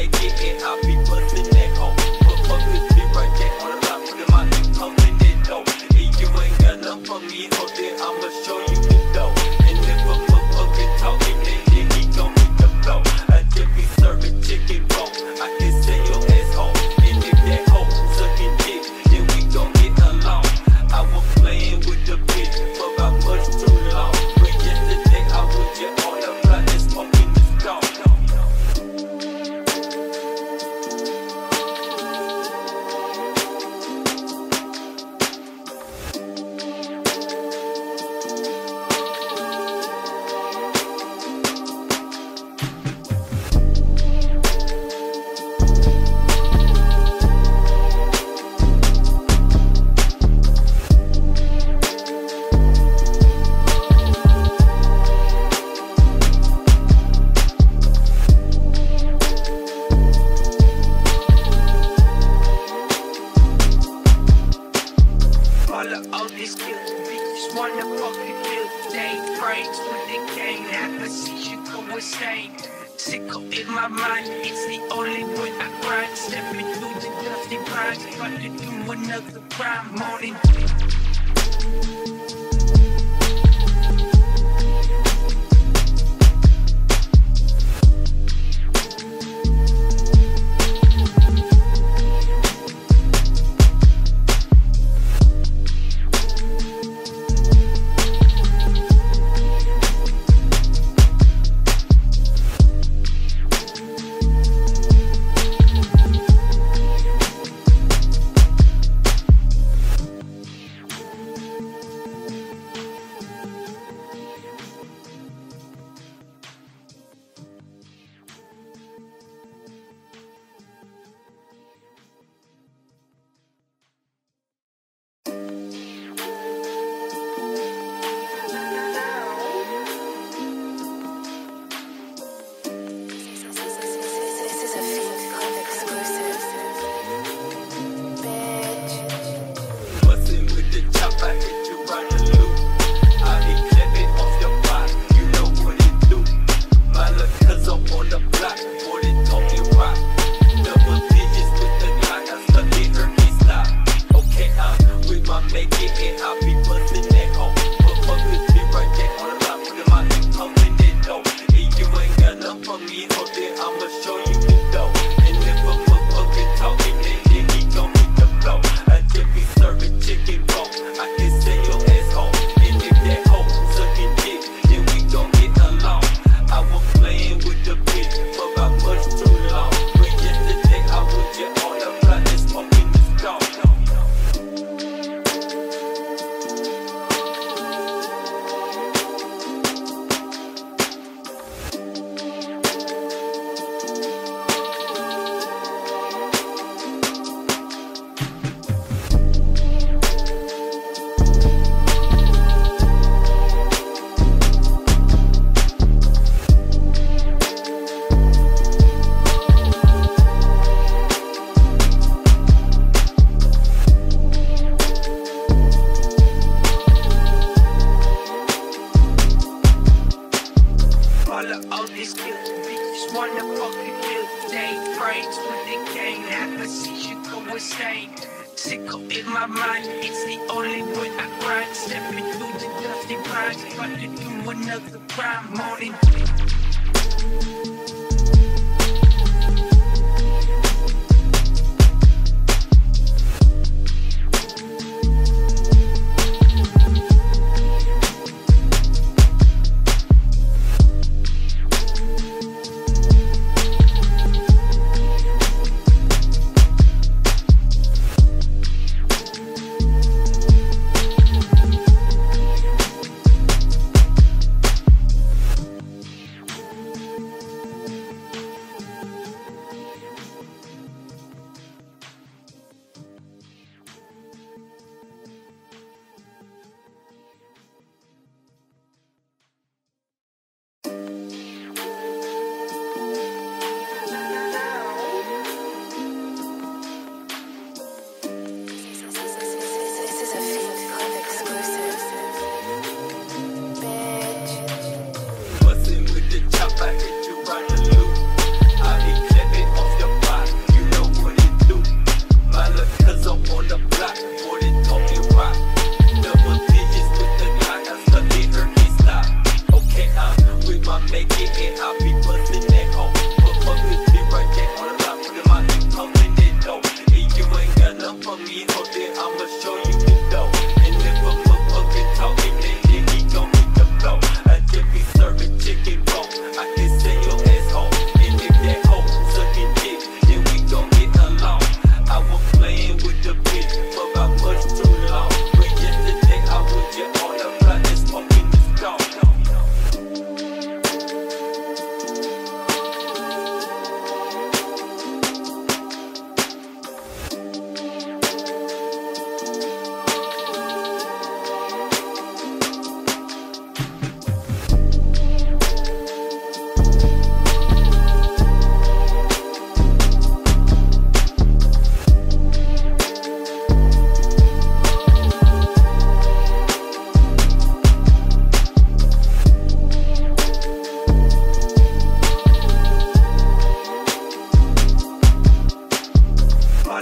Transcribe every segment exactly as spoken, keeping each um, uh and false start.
they get it, I be bustin' that hoe. But fuckers be right there on the block, with my neck pumpin' that dope. If you ain't got enough for me, so then I'ma show you the dope. And if a motherfuckin' talkin', then he gon' hit the flow. I just be serving chicken roll, I can send your ass home. And if that hoe suckin' dick, then we gon' get along. I was playin' with the bitch for about much too long. But yesterday I was just on the block and smokin' this dope. All these kids, bitches wanna fuck the kids. They ain't friends when they came. Now I see you go insane. Sickle in my mind, it's the only way I grind. Stepping through the dusty grinds, trying to do another crime. Morning. All these kids, bitches wanna fuck the kids. They ain't friends when they came. Now I see you go insane. Sickle in my mind, it's the only way I grind. Stepping through the dusty grinds, trying to do another crime. Morning.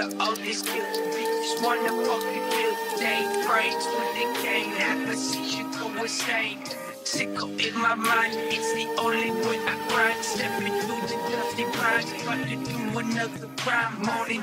the oldest kids. Bitches wanna fuck the kill. They praise when they came. Have a seizure go insane. Sickle in my mind, it's the only way I grind. Stepping through the dusty grind, trying to do another crime. Morning.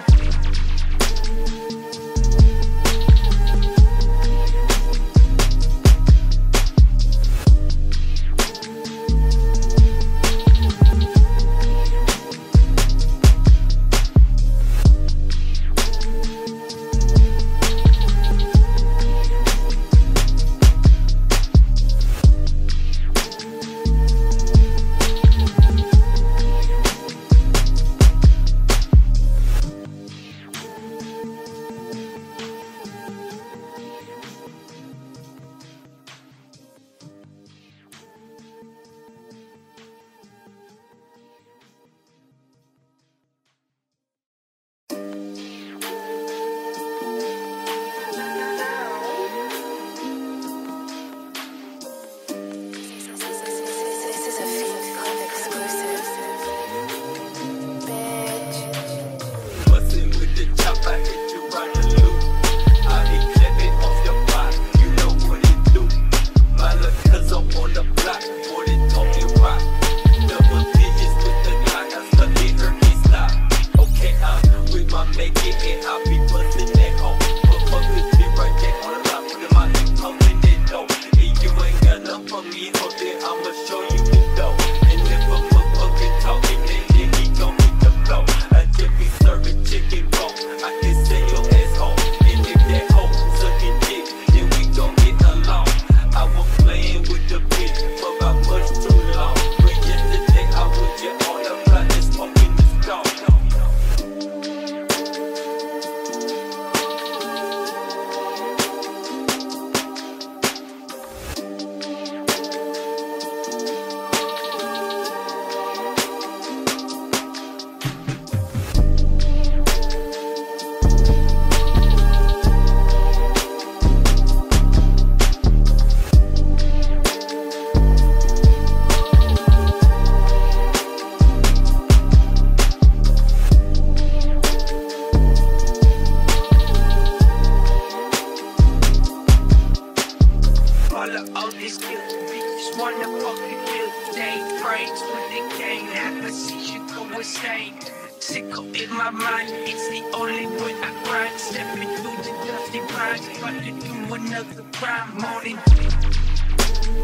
Another prime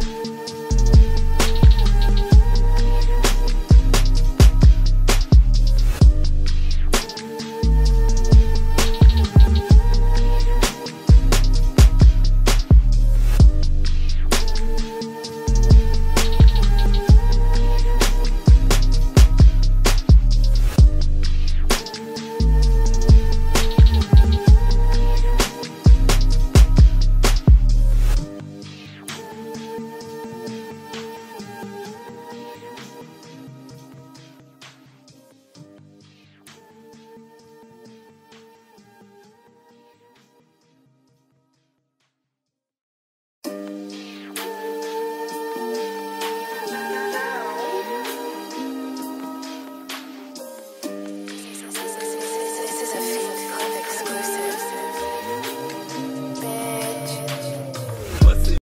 morning.